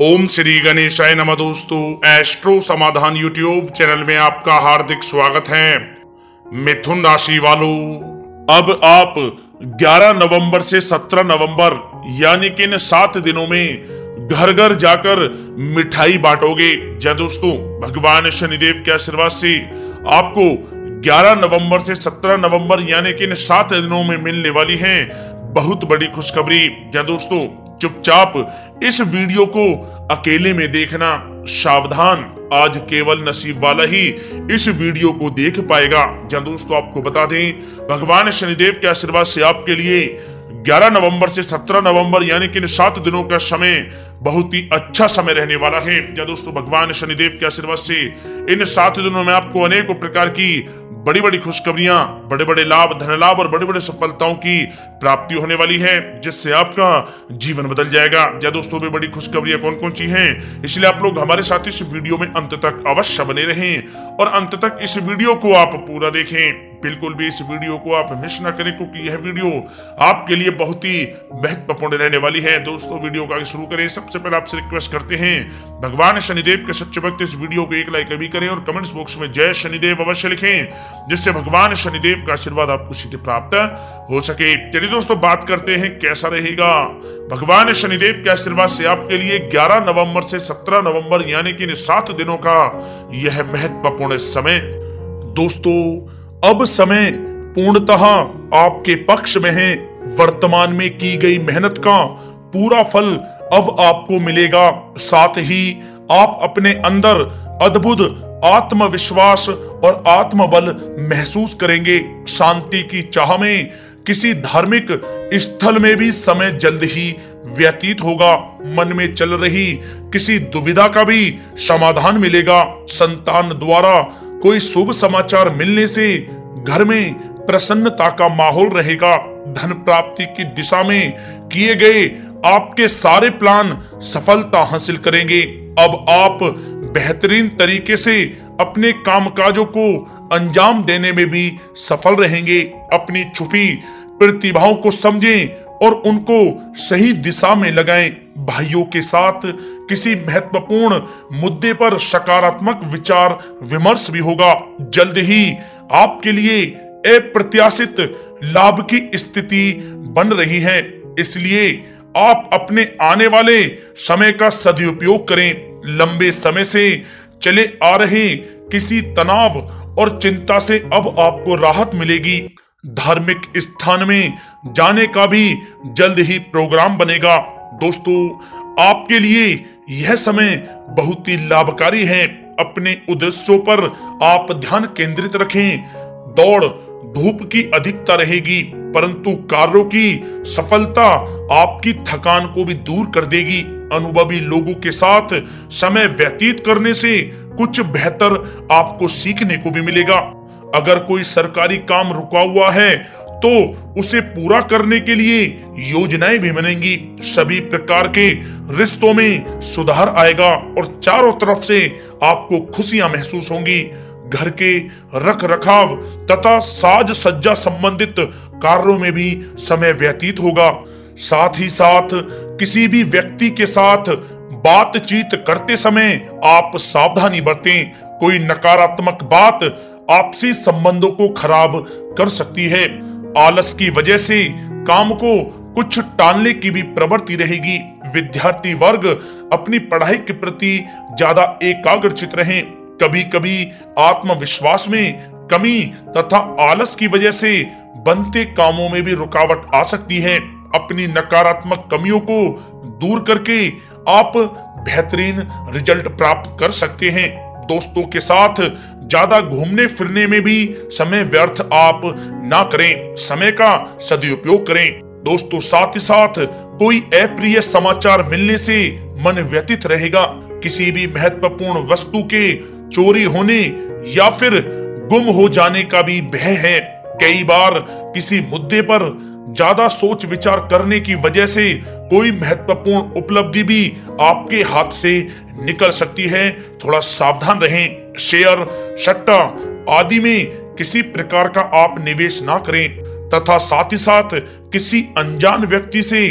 ओम श्री गणेशाय नमः। दोस्तों, एस्ट्रो समाधान यूट्यूब चैनल में आपका हार्दिक स्वागत है। मिथुन राशि वालों, अब आप 11 नवंबर से 17 नवंबर यानी कि इन 7 दिनों में घर घर जाकर मिठाई बांटोगे। जय दोस्तों, भगवान शनिदेव के आशीर्वाद से आपको 11 नवंबर से 17 नवंबर यानी कि इन 7 दिनों में मिलने वाली है बहुत बड़ी खुशखबरी। जय दोस्तों, चुपचाप इस वीडियो को अकेले में देखना। सावधान, आज केवल नसीब वाला ही इस वीडियो को देख पाएगा। जहाँ दोस्तों आपको बता दें, भगवान शनिदेव के आशीर्वाद से आपके लिए 11 नवंबर से 17 नवंबर यानी कि इन 7 दिनों का समय बहुत ही अच्छा समय रहने वाला है। जहाँ दोस्तों भगवान शनिदेव के आशीर्वाद से इन 7 दिनों में आपको अनेकों प्रकार की बड़ी बड़ी खुशखबरियां, बड़े बड़े लाभ, धन लाभ और बड़े बड़े सफलताओं की प्राप्ति होने वाली है, जिससे आपका जीवन बदल जाएगा। या दोस्तों में बड़ी खुशखबरियां कौन कौन सी हैं, इसलिए आप लोग हमारे साथ इस वीडियो में अंत तक अवश्य बने रहें और अंत तक इस वीडियो को आप पूरा देखें। बिल्कुल भी इस वीडियो को आप मिस ना करें, क्योंकि यह वीडियो आपके लिए बहुत ही महत्वपूर्ण रहने वाली है। दोस्तों, वीडियो को आगे शुरू करें। सबसे पहले आपसे रिक्वेस्ट करते हैं, भगवान शनिदेव के सच्चे भक्त इस वीडियो को एक लाइक भी करें और कमेंट्स बॉक्स में जय शनिदेव अवश्य लिखें, जिससे भगवान शनिदेव का आशीर्वाद आपको सीधे प्राप्त हो सके। चलिए दोस्तों, बात करते हैं कैसा रहेगा। भगवान शनिदेव के आशीर्वाद से आपके लिए 11 नवंबर से 17 नवंबर यानी कि इन 7 दिनों का यह महत्वपूर्ण समय। दोस्तों, अब समय पूर्णतः आपके पक्ष में है। वर्तमान में की गई मेहनत का पूरा फल अब आपको मिलेगा। साथ ही आप अपने अंदर अद्भुत आत्मविश्वास और आत्मबल महसूस करेंगे। शांति की चाह में किसी धार्मिक स्थल में भी समय जल्द ही व्यतीत होगा। मन में चल रही किसी दुविधा का भी समाधान मिलेगा। संतान द्वारा कोई शुभ समाचार मिलने से घर में प्रसन्नता का माहौल रहेगा। धन प्राप्ति की दिशा में किए गए आपके सारे प्लान सफलता हासिल करेंगे। अब आप बेहतरीन तरीके से अपने कामकाजों को अंजाम देने में भी सफल रहेंगे। अपनी छुपी प्रतिभाओं को समझें और उनको सही दिशा में लगाएं। भाइयों के साथ किसी महत्वपूर्ण मुद्दे पर सकारात्मक विचार विमर्श भी होगा। जल्द ही आपके लिए अप्रत्याशित लाभ की स्थिति बन रही है, इसलिए आप अपने आने वाले समय का सदुपयोग करें। लंबे समय से चले आ रहे किसी तनाव और चिंता से अब आपको राहत मिलेगी। धार्मिक स्थान में जाने का भी जल्द ही प्रोग्राम बनेगा। दोस्तों, आपके लिए यह समय बहुत ही लाभकारी है। अपने उद्देश्यों पर आप ध्यान केंद्रित रखें। दौड़ धूप की अधिकता रहेगी, परंतु कार्यों की सफलता आपकी थकान को भी दूर कर देगी। अनुभवी लोगों के साथ समय व्यतीत करने से कुछ बेहतर आपको सीखने को भी मिलेगा। अगर कोई सरकारी काम रुका हुआ है तो उसे पूरा करने के लिए योजनाएं भी बनेंगी। सभी प्रकार के रिश्तों में सुधार आएगा और चारों तरफ से आपको खुशियां महसूस होंगी। घर के रख रखाव तथा साज सज्जा संबंधित कार्यों में भी समय व्यतीत होगा। साथ ही साथ किसी भी व्यक्ति के साथ बातचीत करते समय आप सावधानी बरतें। कोई नकारात्मक बात आपसी संबंधों को खराब कर सकती है। आलस की वजह से काम को कुछ टालने की भी प्रवृत्ति रहेगी। विद्यार्थी वर्ग अपनी पढ़ाई के प्रति ज्यादा एकाग्रचित रहें। कभी कभी आत्मविश्वास में कमी तथा आलस की वजह से बनते कामों में भी रुकावट आ सकती है। अपनी नकारात्मक कमियों को दूर करके आप बेहतरीन रिजल्ट प्राप्त कर सकते हैं। दोस्तों के साथ ज्यादा घूमने फिरने में भी समय व्यर्थ आप ना करें, समय का सदुपयोग करें। दोस्तों, साथ ही साथ कोई अप्रिय समाचार मिलने से मन व्यथित रहेगा। किसी भी महत्वपूर्ण वस्तु के चोरी होने या फिर गुम हो जाने का भी भय है। कई बार किसी मुद्दे पर ज्यादा सोच विचार करने की वजह से कोई महत्वपूर्ण उपलब्धि भी आपके हाथ से निकल सकती है। थोड़ा सावधान रहें। शेयर, सट्टा आदि में किसी प्रकार का आप निवेश ना करें तथा साथ ही साथ किसी अनजान व्यक्ति से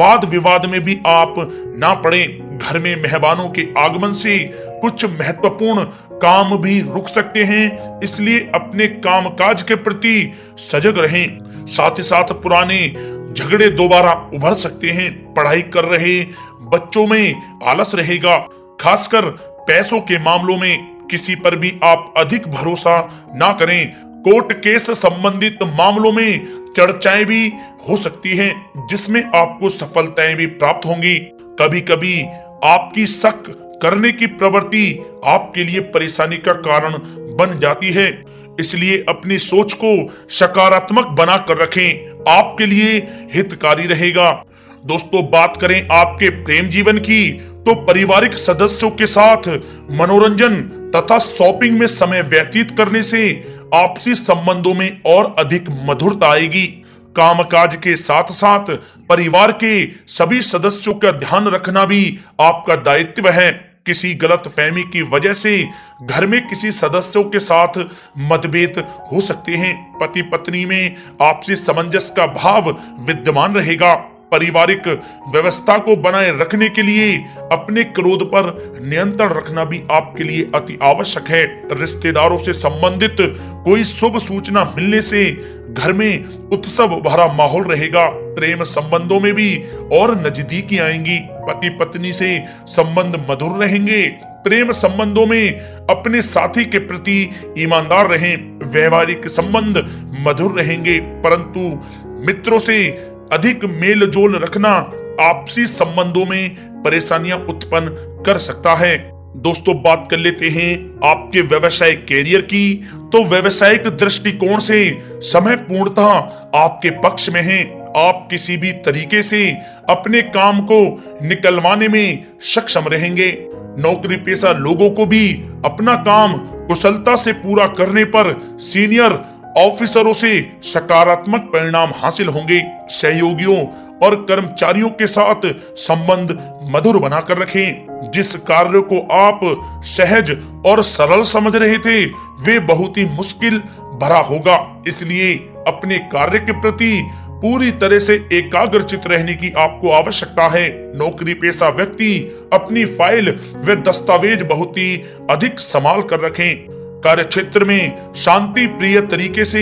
वाद विवाद में भी आप ना पड़ें। घर में मेहमानों के आगमन से कुछ महत्वपूर्ण काम भी रुक सकते हैं, इसलिए अपने कामकाज के प्रति सजग रहें। साथ ही साथ पुराने झगड़े दोबारा उभर सकते हैं। पढ़ाई कर रहे बच्चों में आलस रहेगा। खासकर पैसों के मामलों में किसी पर भी आप अधिक भरोसा ना करें। कोर्ट केस संबंधित मामलों में चर्चाएं भी हो सकती हैं, जिसमें आपको सफलताएं भी प्राप्त होंगी। कभी कभी आपकी शक करने की प्रवृत्ति आपके लिए परेशानी का कारण बन जाती है, इसलिए अपनी सोच को सकारात्मक बना कर रखें, आपके लिए हितकारी रहेगा। दोस्तों, बात करें आपके प्रेम जीवन की तो पारिवारिक सदस्यों के साथ मनोरंजन तथा शॉपिंग में समय व्यतीत करने से आपसी संबंधों में और अधिक मधुरता आएगी। कामकाज के साथ साथ परिवार के सभी सदस्यों का ध्यान रखना भी आपका दायित्व है। किसी गलतफहमी की वजह से घर में किसी सदस्यों के साथ मतभेद हो सकते हैं। पति पत्नी में आपसी सामंजस्य का भाव विद्यमान रहेगा। पारिवारिक व्यवस्था को बनाए रखने के लिए अपने क्रोध पर नियंत्रण रखना भी आपके लिए अति आवश्यक है। रिश्तेदारों से संबंधित कोई शुभ सूचना मिलने से घर में उत्सव भरा माहौल रहेगा। प्रेम संबंधों में भी और नजदीकी आएंगी। पति पत्नी से संबंध मधुर रहेंगे। प्रेम संबंधों में अपने साथी के प्रति ईमानदार रहें। व्यवहारिक संबंध मधुर रहेंगे, परंतु मित्रों से अधिक मेल जोल रखना आपसी संबंधों में परेशानियां उत्पन्न कर सकता है। दोस्तों, बात कर लेते हैं आपके व्यवसायिक कैरियर की तो व्यवसायिक दृष्टिकोण से समय पूर्णतः आपके पक्ष में है। आप किसी भी तरीके से अपने काम को निकलवाने में सक्षम रहेंगे। नौकरी पेशा लोगों को भी अपना काम कुशलता से पूरा करने पर सीनियर ऑफिसरों से सकारात्मक परिणाम हासिल होंगे। सहयोगियों और कर्मचारियों के साथ संबंध मधुर बनाकर रखें। जिस कार्य को आप सहज और सरल समझ रहे थे वे बहुत ही मुश्किल भरा होगा, इसलिए अपने कार्य के प्रति पूरी तरह से एकाग्रचित रहने की आपको आवश्यकता है। नौकरी पेशा व्यक्ति अपनी फाइल व दस्तावेज बहुत ही अधिक संभाल कर रखें। कार्य क्षेत्र में शांति प्रिय तरीके से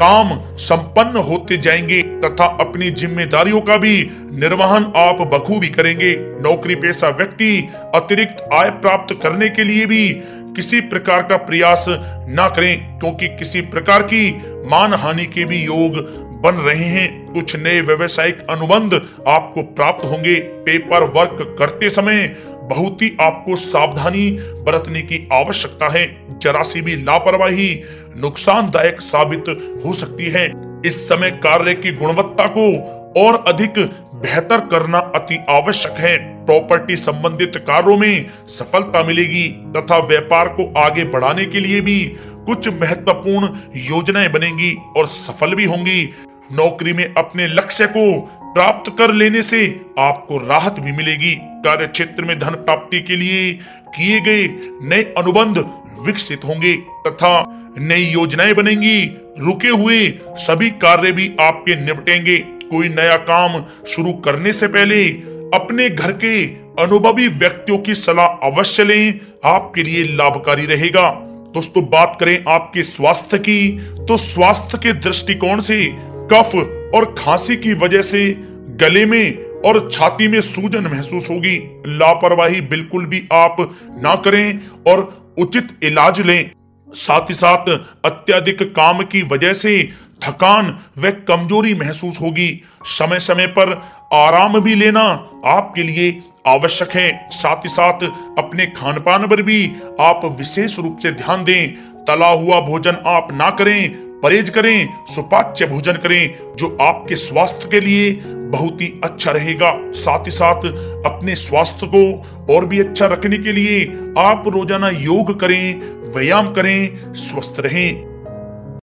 काम संपन्न होते जाएंगे तथा अपनी जिम्मेदारियों का भी निर्वहन आप बखूबी करेंगे। नौकरी पेशा व्यक्ति अतिरिक्त आय प्राप्त करने के लिए भी किसी प्रकार का प्रयास ना करें, क्योंकि किसी प्रकार की मानहानि के भी योग बन रहे हैं। कुछ नए व्यवसायिक अनुबंध आपको प्राप्त होंगे। पेपर वर्क करते समय बहुत ही आपको सावधानी बरतने की आवश्यकता है। जरा सी भी लापरवाही नुकसानदायक साबित हो सकती है। इस समय कार्य की गुणवत्ता को और अधिक बेहतर करना अति आवश्यक है। प्रॉपर्टी संबंधित कार्यों में सफलता मिलेगी तथा व्यापार को आगे बढ़ाने के लिए भी कुछ महत्वपूर्ण योजनाएं बनेंगी और सफल भी होंगी। नौकरी में अपने लक्ष्य को प्राप्त कर लेने से आपको राहत भी मिलेगी। कार्य क्षेत्र में धन प्राप्ति के लिए किए गए नए अनुबंध विकसित होंगे तथा नई योजनाएं बनेंगी। रुके हुए सभी कार्य भी आपके निपटेंगे। कोई नया काम शुरू करने से पहले अपने घर के अनुभवी व्यक्तियों की सलाह अवश्य लें, आपके लिए लाभकारी रहेगा। दोस्तों, बात करें आपके स्वास्थ्य की तो स्वास्थ्य के दृष्टिकोण से कफ और खांसी की वजह से गले में और छाती में सूजन महसूस होगी। लापरवाही बिल्कुल भी आप ना करें और उचित इलाज लें। साथ ही साथ अत्यधिक काम की वजह से थकान व कमजोरी महसूस होगी। समय समय पर आराम भी लेना आपके लिए आवश्यक है। साथ ही साथ अपने खान पान पर भी आप विशेष रूप से ध्यान दें। तला हुआ भोजन आप ना करें, परहेज करें, सुपाच्य भोजन करें जो आपके स्वास्थ्य के लिए बहुत ही अच्छा रहेगा। साथ ही साथ अपने स्वास्थ्य को और भी अच्छा रखने के लिए आप रोजाना योग करें, व्यायाम करें, स्वस्थ रहें।